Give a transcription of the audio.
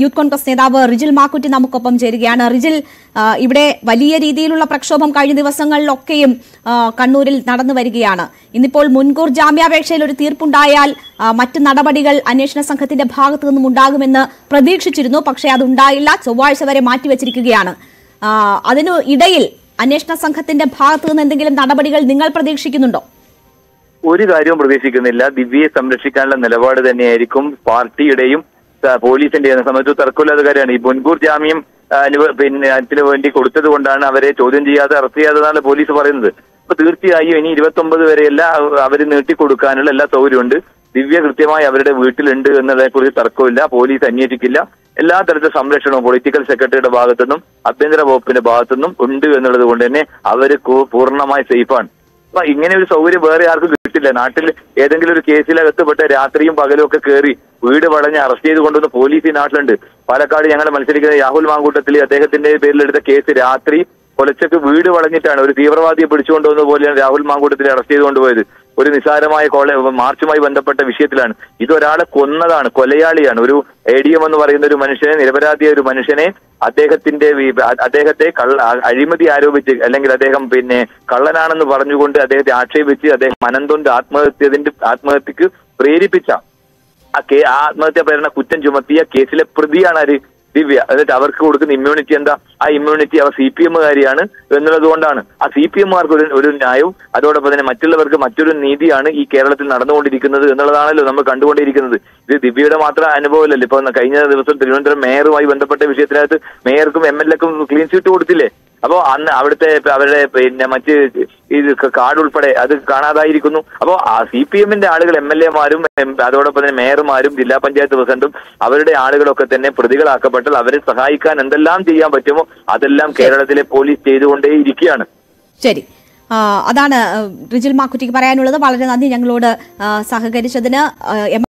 Youth Congress നേതാവ് റിജിൽ മാക്കുറ്റി നമുക്കൊപ്പം ചേരുകയാണ്. റിജിൽ, ഇവിടെ വലിയ രീതിയിലുള്ള പ്രക്ഷോഭം കഴിഞ്ഞ ദിവസങ്ങളിലൊക്കെയും കണ്ണൂരിൽ നടന്നു വരികയാണ്. ഇന്നിപ്പോൾ മുൻകൂർ ജാമ്യാപേക്ഷയിൽ ഒരു തീർപ്പുണ്ടായാൽ മറ്റ് നടപടികൾ അന്വേഷണ സംഘത്തിന്റെ ഭാഗത്തു നിന്നും ഉണ്ടാകുമെന്ന് പ്രതീക്ഷിച്ചിരുന്നു. പക്ഷേ അതുണ്ടായില്ല, ചൊവ്വാഴ്ച വരെ മാറ്റിവെച്ചിരിക്കുകയാണ്. അതിനു ഇടയിൽ അന്വേഷണ സംഘത്തിന്റെ ഭാഗത്തു നിന്ന് എന്തെങ്കിലും നടപടികൾ നിങ്ങൾ പ്രതീക്ഷിക്കുന്നുണ്ടോ? ഒരു കാര്യവും പ്രതീക്ഷിക്കുന്നില്ല. ദിവ്യയെ സംരക്ഷിക്കാനുള്ള നിലപാട് തന്നെയായിരിക്കും പാർട്ടിയുടെയും പോലീസിന്റെ. സംബന്ധിച്ച് തർക്കമില്ലാത്തകാര്യാണ്. ഈ മുൻകൂർ ജാമ്യം പിന്നെ അതിനു വേണ്ടി കൊടുത്തത് കൊണ്ടാണ് അവരെ ചോദ്യം ചെയ്യാതെ അറസ്റ്റ് ചെയ്യാതെന്നാണ് പോലീസ് പറയുന്നത്. അപ്പൊ തീർച്ചയായും ഇനി 29 വരെയല്ല അവർ നീട്ടിക്കൊടുക്കാനുള്ള എല്ലാ സൗകര്യമുണ്ട്. ദിവ്യ കൃത്യമായി അവരുടെ വീട്ടിലുണ്ട് എന്നതിനെക്കുറിച്ച് തർക്കമില്ല. പോലീസ് അന്വേഷിക്കില്ല. എല്ലാ തരത്തിലുള്ള സംരക്ഷണവും പൊളിറ്റിക്കൽ സെക്രട്ടറിയുടെ ഭാഗത്തുനിന്നും ആഭ്യന്തര വകുപ്പിന്റെ ഭാഗത്തുനിന്നും ഉണ്ട് എന്നുള്ളത് കൊണ്ട് തന്നെ അവർ പൂർണ്ണമായി സേഫാണ്. അപ്പൊ ഇങ്ങനെ ഒരു സൗകര്യം വേറെ ആർക്കും കിട്ടില്ല. നാട്ടിൽ ഏതെങ്കിലും ഒരു കേസിലകത്തുപെട്ട് രാത്രിയും പകലും ഒക്കെ കയറി വീട് വളഞ്ഞ് അറസ്റ്റ് ചെയ്ത് കൊണ്ടുവന്ന് പോലീസ് ഈ നാട്ടിലുണ്ട്. പാലക്കാട് ഞങ്ങൾ മത്സരിക്കുന്ന രാഹുൽ മാങ്കൂട്ടത്തിൽ അദ്ദേഹത്തിന്റെ പേരിലെടുത്ത കേസ് രാത്രി കൊലച്ചക്ക് വീട് വളഞ്ഞിട്ടാണ് ഒരു തീവ്രവാദിയെ പിടിച്ചുകൊണ്ടുവന്ന പോലെയാണ് രാഹുൽ മാങ്കൂട്ടത്തിൽ അറസ്റ്റ് ചെയ്ത് കൊണ്ടുപോയത്. ഒരു നിസ്സാരമായ മാർച്ചുമായി ബന്ധപ്പെട്ട വിഷയത്തിലാണ്. ഇതൊരാളെ കൊന്നതാണ്, കൊലയാളിയാണ്. ഒരു ADM എന്ന് പറയുന്ന ഒരു മനുഷ്യനെ, നിരപരാധിയായ ഒരു മനുഷ്യനെ, അദ്ദേഹത്തെ അഴിമതി ആരോപിച്ച്, അല്ലെങ്കിൽ അദ്ദേഹം പിന്നെ കള്ളനാണെന്ന് പറഞ്ഞുകൊണ്ട് അദ്ദേഹത്തെ ആക്ഷേപിച്ച് അദ്ദേഹം അനന്തന്റെ ആത്മഹത്യക്ക് പ്രേരിപ്പിച്ച ആ ആത്മഹത്യ പ്രേരണ കുറ്റം ചുമത്തിയ കേസിലെ പ്രതിയാണ് ആര്? ദിവ്യ. എന്നിട്ട് അവർക്ക് കൊടുക്കുന്ന ഇമ്മ്യൂണിറ്റി എന്താ? ആ ഇമ്മ്യൂണിറ്റി അവർ CPMകാരിയാണ് എന്നുള്ളത് കൊണ്ടാണ്. ആ CPMമാർക്ക് ഒരു ന്യായവും അതോടൊപ്പം തന്നെ മറ്റുള്ളവർക്ക് മറ്റൊരു നീതിയാണ് ഈ കേരളത്തിൽ നടന്നുകൊണ്ടിരിക്കുന്നത് എന്നുള്ളതാണല്ലോ നമ്മൾ കണ്ടുകൊണ്ടിരിക്കുന്നത്. ഇത് ദിവ്യയുടെ മാത്രം അനുഭവമല്ലല്ലോ. ഇപ്പൊ കഴിഞ്ഞ ദിവസം തിരുവനന്തപുരം മേയറുമായി ബന്ധപ്പെട്ട വിഷയത്തിനകത്ത് മേയർക്കും MLAക്കും ക്ലീൻ ചിറ്റ് കൊടുത്തില്ലേ? അപ്പോ അന്ന് അവിടുത്തെ അവരുടെ പിന്നെ മറ്റ് ഇത് കാർഡ് ഉൾപ്പെടെ അത് കാണാതായിരിക്കുന്നു. അപ്പോൾ ആ CPMന്റെ ആളുകൾ MLAമാരും അതോടൊപ്പം തന്നെ മേയർമാരും ജില്ലാ പഞ്ചായത്ത് പ്രസിഡന്റും അവരുടെ ആളുകളൊക്കെ തന്നെ പ്രതികളാക്കപ്പെട്ടാൽ അവരെ സഹായിക്കാൻ എന്തെല്ലാം ചെയ്യാൻ പറ്റുമോ അതെല്ലാം കേരളത്തിലെ പോലീസ് ചെയ്തുകൊണ്ടേയിരിക്കുകയാണ്. ശരി, അതാണ് റിജിൽ മാക്കുറ്റിക്ക് പറയാനുള്ളത്. വളരെ നന്ദി ഞങ്ങളോട് സഹകരിച്ചതിന്.